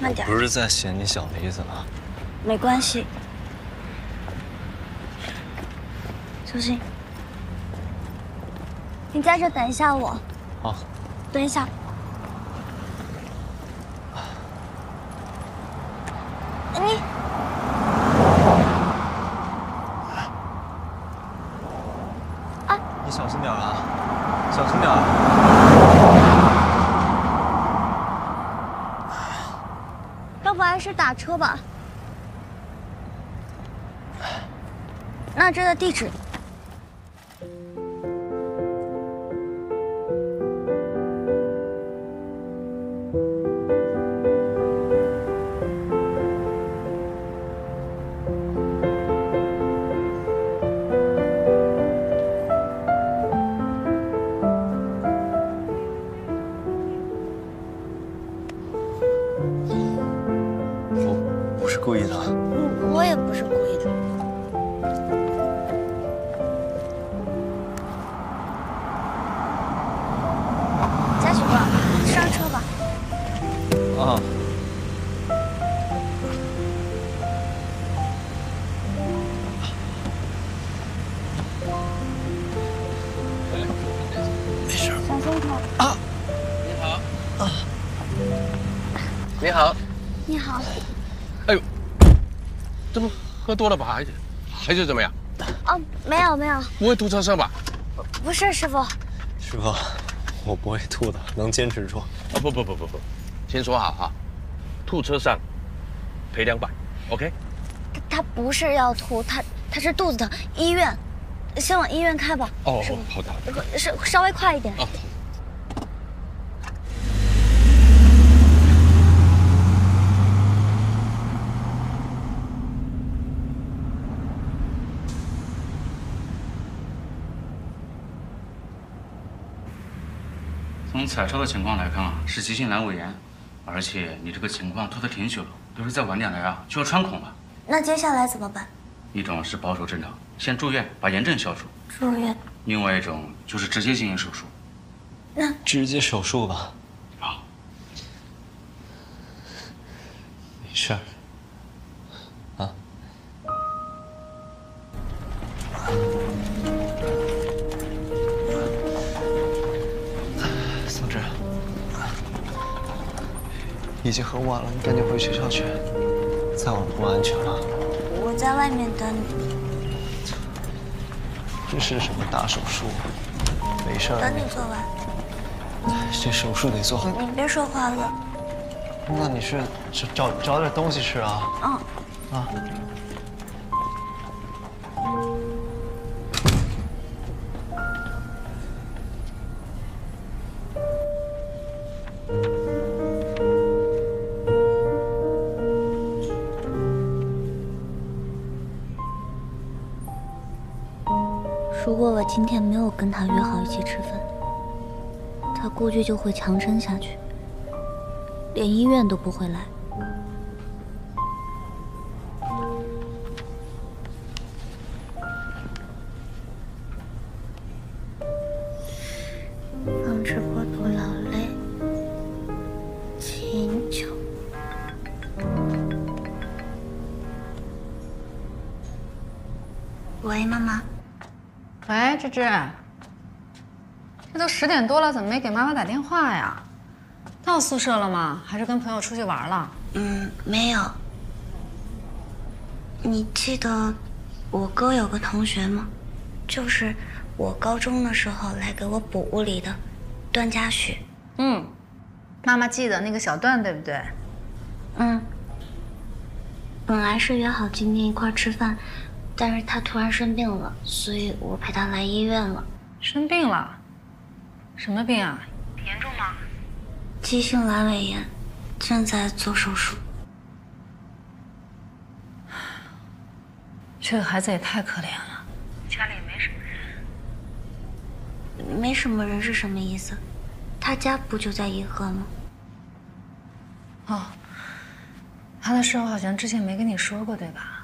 慢点。不是在嫌你小的意思吧？没关系。小心，你在这等一下我。好。等一下。 你啊！你小心点啊，小心点啊！要不还是打车吧。那这的地址。 喝多了吧，还是怎么样？哦，没有没有，不会吐车上吧？不是，师傅。师傅，我不会吐的，能坚持住。啊不，先说好哈，吐车上赔200 ，OK？他不是要吐，他是肚子疼，医院，先往医院开吧。哦，好的。是稍微快一点。哦。 从彩超的情况来看啊，是急性阑尾炎，而且你这个情况拖得挺久了，要是再晚点来啊，就要穿孔了。那接下来怎么办？一种是保守治疗，先住院把炎症消除。住院。另外一种就是直接进行手术。那直接手术吧。好。没事儿。啊。已经很晚了，你赶紧回学校去，再晚不安全了。我在外面等你。这是什么大手术？没事。等你做完。这手术得做。你别说话了。那你是找点东西吃啊？嗯。啊。 今天没有跟他约好一起吃饭，他估计就会强撑下去，连医院都不会来。防治过度劳累，请求。喂，妈妈。 喂，芝芝，这都10点多了，怎么没给妈妈打电话呀？到宿舍了吗？还是跟朋友出去玩了？嗯，没有。你记得我哥有个同学吗？就是我高中的时候来给我补物理的，段嘉许。嗯，妈妈记得那个小段，对不对？嗯。本来是约好今天一块吃饭。 但是他突然生病了，所以我陪他来医院了。生病了？什么病啊？严重吗？急性阑尾炎，正在做手术。这个孩子也太可怜了，家里也没什么人。没什么人是什么意思？他家不就在颐和吗？哦，他的事我好像之前没跟你说过，对吧？